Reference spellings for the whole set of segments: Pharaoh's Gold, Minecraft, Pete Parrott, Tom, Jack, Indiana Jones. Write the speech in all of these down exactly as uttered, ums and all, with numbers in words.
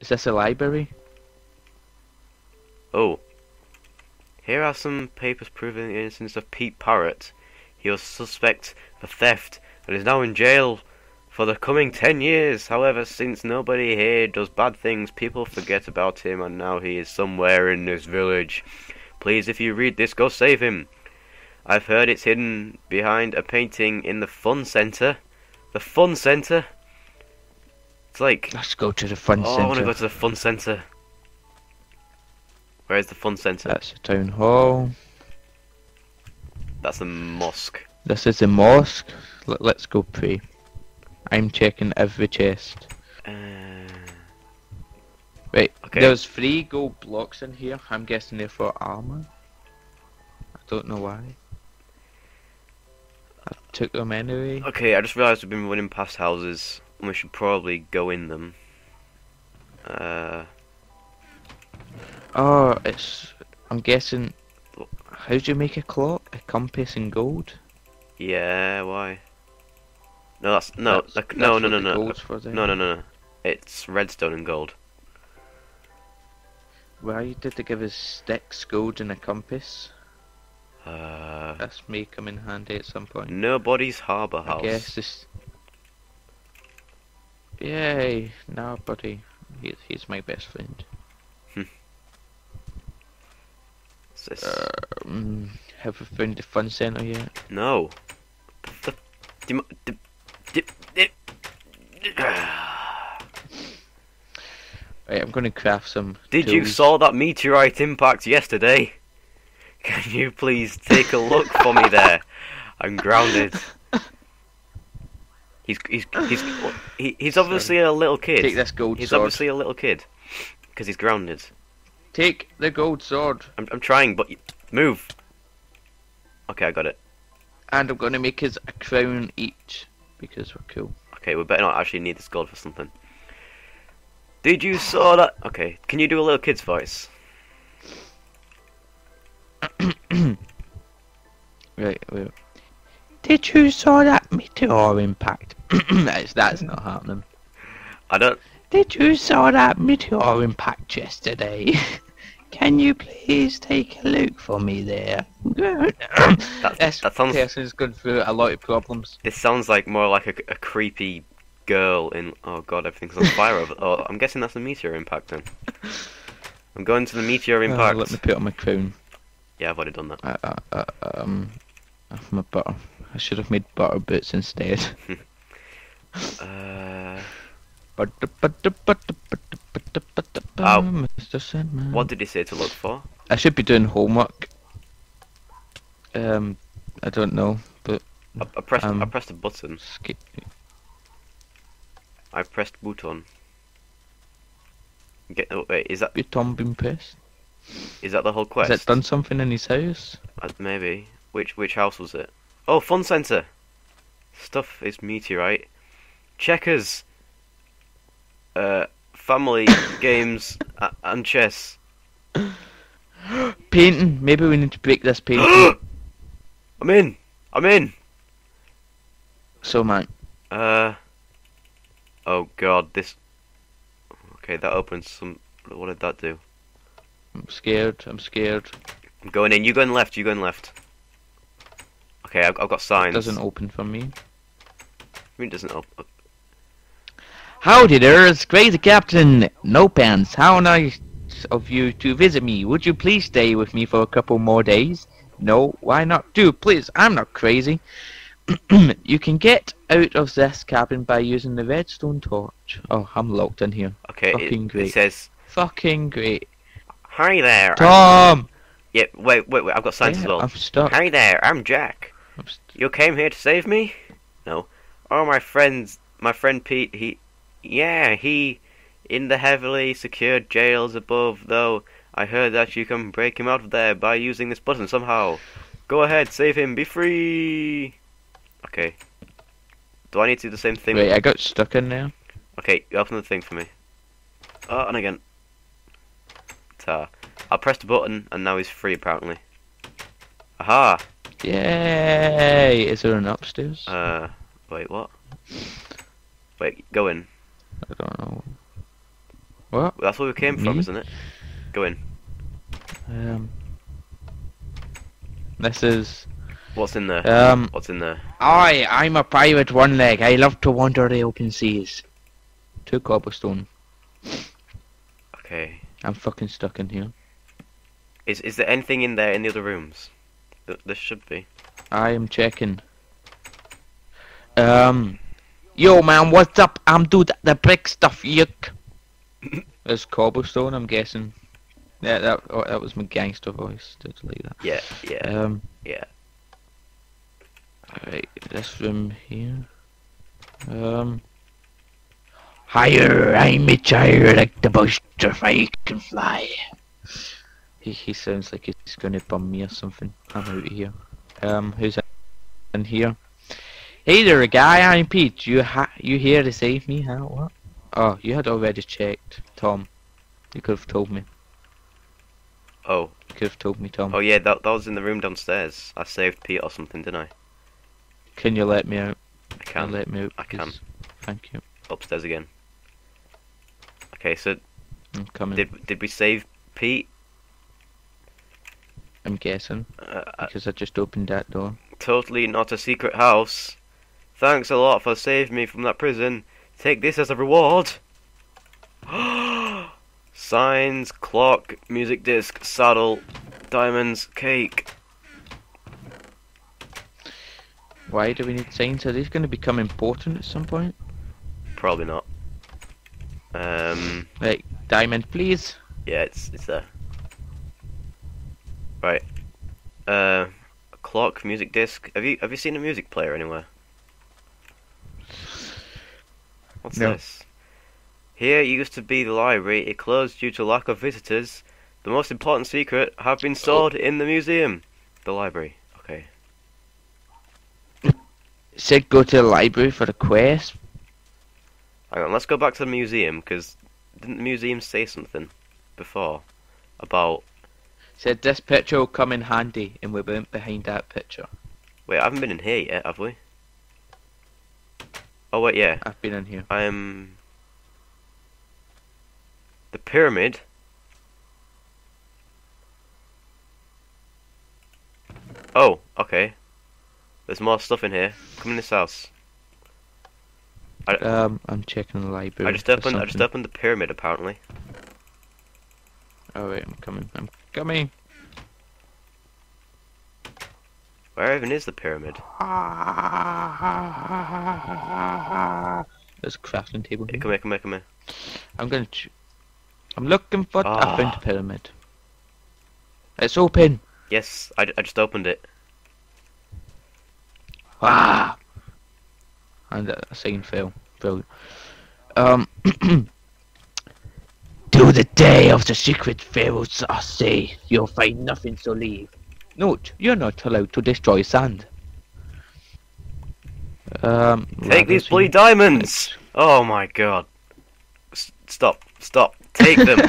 Is this a library? Oh. Here are some papers proving the innocence of Pete Parrott. He was suspect for theft and is now in jail for the coming ten years. However, since nobody here does bad things, people forget about him, and now he is somewhere in this village. Please, if you read this, go save him. I've heard it's hidden behind a painting in the fun centre. The fun centre? It's like... Let's go to the fun centre. Oh, I want to go to the fun centre. Where's the fun centre? That's the town hall. That's the mosque. This is the mosque. L let's go pray. I'm checking every chest. Uh, right, okay. There's three gold blocks in here. I'm guessing they're for armor. I don't know why. I took them anyway. Okay, I just realised we've been running past houses, and we should probably go in them. Uh. Oh, it's. I'm guessing. How do you make a clock? A compass in gold? Yeah. Why? No, that's no, that's, like, no, that's no, no, no, for, no, no, no, no. It's redstone and gold. Why did they give us sticks, gold, and a compass? Uh, this may come in handy at some point. Nobody's harbour house. I guess this. Yay! Nobody. He, he's my best friend. What's this? Um, have we found the fun centre yet? No. The, the, the, Right, I'm going to craft some Did tools. You saw that meteorite impact yesterday? Can you please take a look for me there? I'm grounded. He's he's he's he's, he's obviously Sorry. a little kid. Take this gold he's sword. He's obviously a little kid because he's grounded. Take the gold sword. I'm I'm trying, but move. Okay, I got it. And I'm going to make us a crown each. Because we're cool. Okay, we better not actually need this gold for something. Did you saw that? Okay, can you do a little kid's voice? Right, wait. Did you saw that meteor impact? that's, that's not happening. I don't... Did you saw that meteor impact yesterday? Can you please take a look for me there? that, this that sounds, person's gone through a lot of problems. This sounds like more like a, a creepy girl in... Oh god, everything's on fire over... Oh, I'm guessing that's a meteor impact then. I'm going to the meteor impact. Uh, let me put on my crown. Yeah, I've already done that. Uh, uh, uh, um, off my butter. I should have made butter boots instead. uh... Oh. Mister Sandman. What did he say to look for? I should be doing homework. Um, I don't know, but I, I pressed. Um, I pressed a button. Skip. I pressed button. Get. Oh, wait, is that? Your Tom been pressed? Is that the whole quest? Has it done something in his house? Uh, maybe. Which which house was it? Oh, fun center. Stuff is meteorite. Checkers. Uh. Family games uh, and chess. Painting. Maybe we need to break this painting. I'm in. I'm in. So man. Uh. Oh god. This. Okay, that opens some. What did that do? I'm scared. I'm scared. I'm going in. You going left. You going left. Okay, I've, I've got signs. It doesn't open for me. I mean, it doesn't open. Howdy there, it's Crazy Captain No Pants. How nice of you to visit me. Would you please stay with me for a couple more days? No, why not? Do please, I'm not crazy. You can get out of this cabin by using the redstone torch. Oh, I'm locked in here. Okay, Fucking it, great. It says... Fucking great. Hi there. Tom! I'm... Yeah, wait, wait, wait, I've got signs yeah, as well. I'm stuck. Hi there, I'm Jack. I'm you came here to save me? No. Oh, my friends, my friend Pete, he... Yeah, he in the heavily secured jails above, though I heard that you can break him out of there by using this button somehow. Go ahead, save him, be free. Okay. Do I need to do the same thing? Wait, I got stuck in now. Okay, you open the thing for me. Oh, and again. Ta. I pressed the button and now he's free apparently. Aha! Yay! Is there an upstairs? Uh wait, what? Wait, go in. I don't know. What? That's where we came Me? from, isn't it? Go in. Um. This is. What's in there? Um. What's in there? I, I'm a pirate one leg. I love to wander the open seas. Two cobblestone. Okay. I'm fucking stuck in here. Is is there anything in there in the other rooms? Th there should be. I am checking. Um. Yo man, what's up? I'm dude the brick stuff. Yuck. There's cobblestone. I'm guessing. Yeah, that oh, that was my gangster voice. Just like that. Yeah. Yeah. Um. Yeah. Alright, this room here. Um. Higher, I'm a gyre like the buster, I can fly. He, he sounds like he's gonna bum me or something. I'm out of here. Um, who's in here? Hey there, guy, I'm Pete. You ha you here to save me? How? What? Oh, you had already checked, Tom. You could have told me. Oh. You could have told me, Tom. Oh, yeah, that, that was in the room downstairs. I saved Pete or something, didn't I? Can you let me out? I can. Let me out. I can. Thank you. Upstairs again. Okay, so I'm coming. Did did we save Pete? I'm guessing uh, because I just opened that door. Totally not a secret house. Thanks a lot for saving me from that prison. Take this as a reward. Signs, clock, music disc, saddle, diamonds, cake. Why do we need signs? Are these going to become important at some point? Probably not. Um. Right, diamond, please. Yeah, it's it's there. Right. Uh, clock, music disc. Have you have you seen a music player anywhere? What's no. this? Here used to be the library. It closed due to lack of visitors. The most important secret have been stored oh. in the museum. The library. Okay. It said go to the library for the quest. Hang on, let's go back to the museum, because didn't the museum say something before about... Said this picture will come in handy, and we went behind that picture. Wait, I haven't been in here yet, have we? Oh wait, yeah. I've been in here. I'm... The pyramid? Oh, okay. There's more stuff in here. Come in this house. I, um, I'm checking the library. I just opened. I just opened the pyramid, apparently. Oh wait, I'm coming. I'm coming. Where even is the pyramid? There's a crafting table. Here. Hey, come here, come here, come here. I'm gonna. Ch I'm looking for. Oh. I found the pyramid. It's open. Yes, I, I just opened it. Ah. And a scene fail. Brilliant. Um, till the day of the secret pharaohs I say, you'll find nothing to leave. Note, you're not allowed to destroy sand. Um, Take these bloody diamonds! Oh my god. S stop, stop, take them!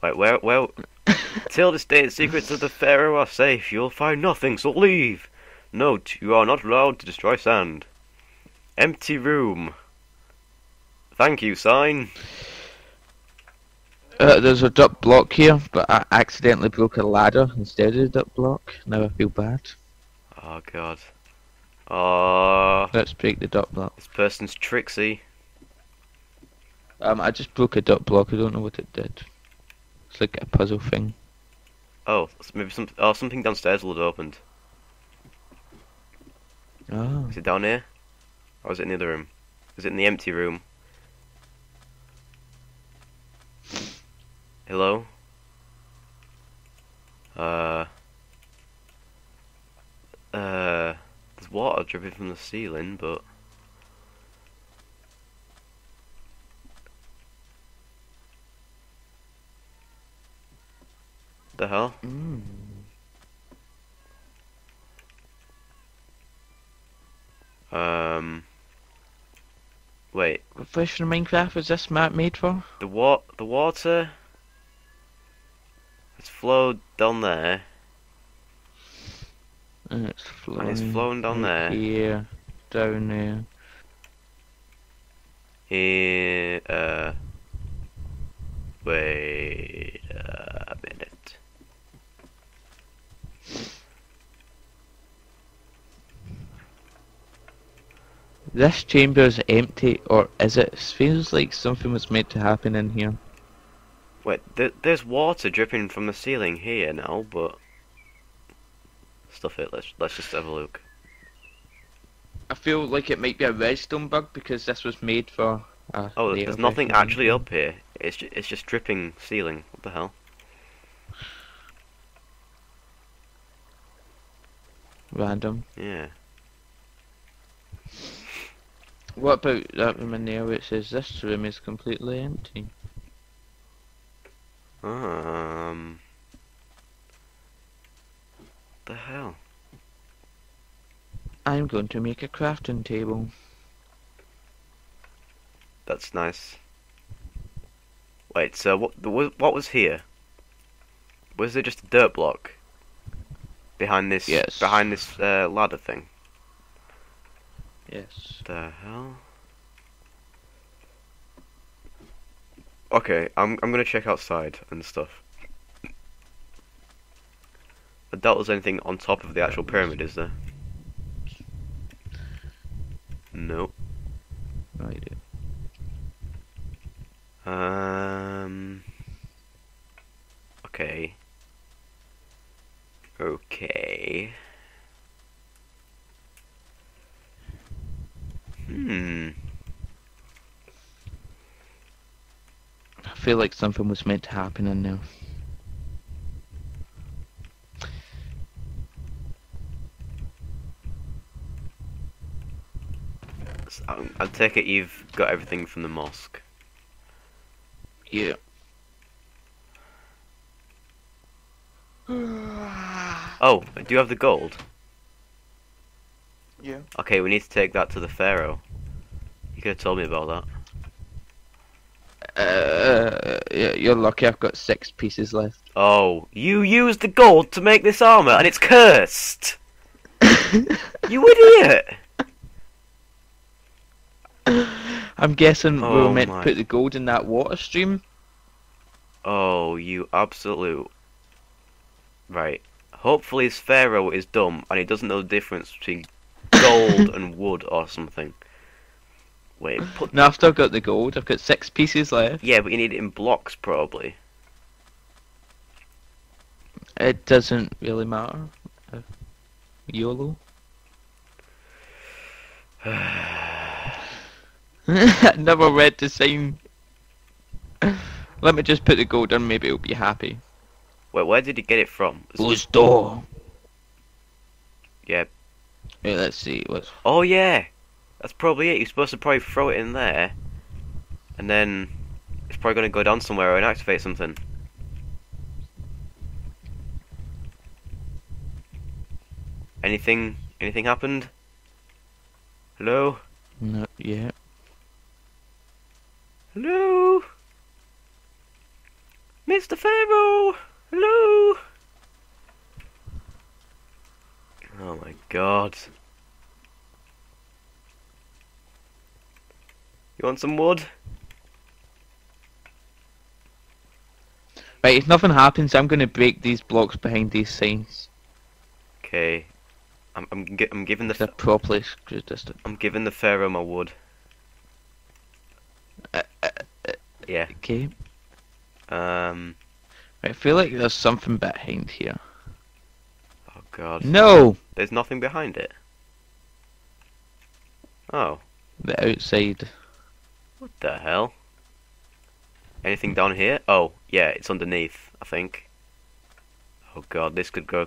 Right, where, where? Till this day the secrets of the pharaoh are safe, you'll find nothing, so leave! Note, you are not allowed to destroy sand. Empty room. Thank you, sign. Uh, there's a duck block here, but I accidentally broke a ladder instead of a duck block. Now I feel bad. Oh god. Oh. Let's break the duck block. This person's tricksy. Um, I just broke a duck block. I don't know what it did. It's like a puzzle thing. Oh, maybe some. Oh, something downstairs will have opened. Oh. Is it down here? Or is it in the other room? Is it in the empty room? Hello? Uh... Uh... There's water dripping from the ceiling, but... The hell? Mm. Um. Wait. What version of Minecraft is this map made for? The wa the water. It's flowed down there. And it's flowing. And it's flowing down there. Here, down there. And uh, wait a minute. This chamber is empty, or is it? It feels like something was meant to happen in here. Wait, th there's water dripping from the ceiling here now, but stuff it. Let's let's just have a look. I feel like it might be a redstone bug because this was made for. Uh, oh, there's nothing actually up here. It's ju it's just dripping ceiling. What the hell? Random. Yeah. What about that room in there which says this room is completely empty? Um. What the hell? I'm going to make a crafting table. That's nice. Wait, so what what was here? Was there just a dirt block behind this yes. behind this uh, ladder thing? Yes. What the hell? Okay, I'm I'm gonna check outside and stuff. I doubt there's anything on top of the actual pyramid, is there? Nope. No idea. Um. Okay. Okay. Hmm. I feel like something was meant to happen in there. I take it you've got everything from the mosque. Yeah. Oh, do you have the gold? Yeah. Okay, we need to take that to the pharaoh. You could have told me about that. Uh, yeah, you're lucky. I've got six pieces left. Oh, you used the gold to make this armor, and it's cursed. You idiot! I'm guessing oh we were meant my. to put the gold in that water stream. Oh, you absolute... Right. Hopefully his pharaoh is dumb and he doesn't know the difference between gold and wood or something. Wait, put... No, I've still got the gold. I've got six pieces left. Yeah, but you need it in blocks, probably. It doesn't really matter. Uh, YOLO. I never read the sign. Let me just put the gold on, maybe it'll be happy. Wait, where did he get it from? Whose door? Yeah. Yeah, let's see. What's... Oh, yeah! That's probably it. You're supposed to probably throw it in there. And then it's probably going to go down somewhere and activate something. Anything? Anything happened? Hello? Not yet. Hello, Mister Pharaoh. Hello. Oh my God. You want some wood? Right. If nothing happens, I'm going to break these blocks behind these signs. Okay. I'm I'm, gi I'm giving the. They're properly screwed this up. I'm giving the pharaoh my wood. Uh, uh, uh, yeah. Okay. Um. I feel like there's something behind here. Oh God. No. There's nothing behind it. Oh. The outside. What the hell? Anything down here? Oh yeah, it's underneath. I think. Oh God, this could go.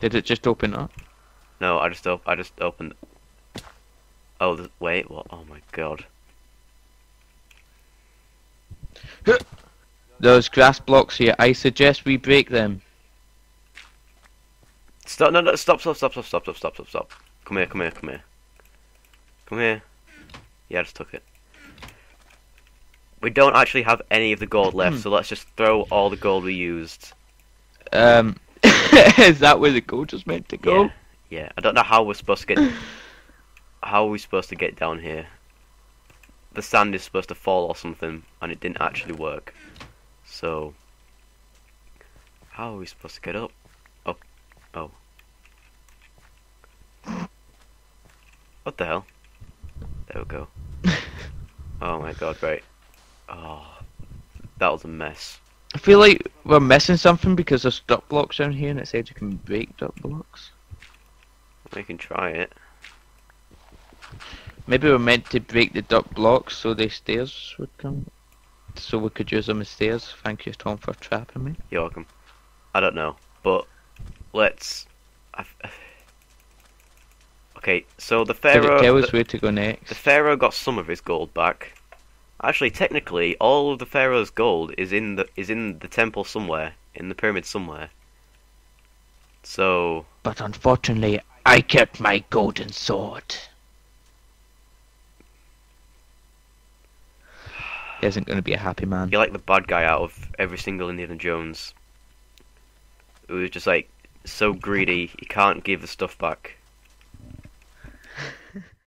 Did it just open up? No, I just op I just opened. Oh the wait, what? Oh my God. Those grass blocks here, I suggest we break them. Stop, no, no, stop, stop, stop, stop, stop, stop, stop, stop. Come here, come here, come here. Come here. Yeah, I just took it. We don't actually have any of the gold left, so let's just throw all the gold we used. Um, is that where the gold was meant to go? Yeah, yeah. I don't know how we're supposed to get... how are we supposed to get down here? the sand is supposed to fall or something, and it didn't actually work. So how are we supposed to get up? Oh, oh. What the hell? There we go. Oh my god, right. Oh, that was a mess. I feel like we're missing something because there's duck blocks down here and it said you can break duck blocks. We can try it. Maybe we're meant to break the duck blocks so the stairs would come. So we could use them as stairs. Thank you, Tom, for trapping me. You're welcome. I don't know, but let's... I've... Okay, so the Pharaoh... Did it tell us where to go next? The Pharaoh got some of his gold back. Actually, technically, all of the Pharaoh's gold is in the is in the temple somewhere, in the pyramid somewhere. So... But unfortunately, I kept my golden sword. He isn't going to be a happy man. You're like the bad guy out of every single Indiana Jones. Who's just like, so greedy, he can't give the stuff back.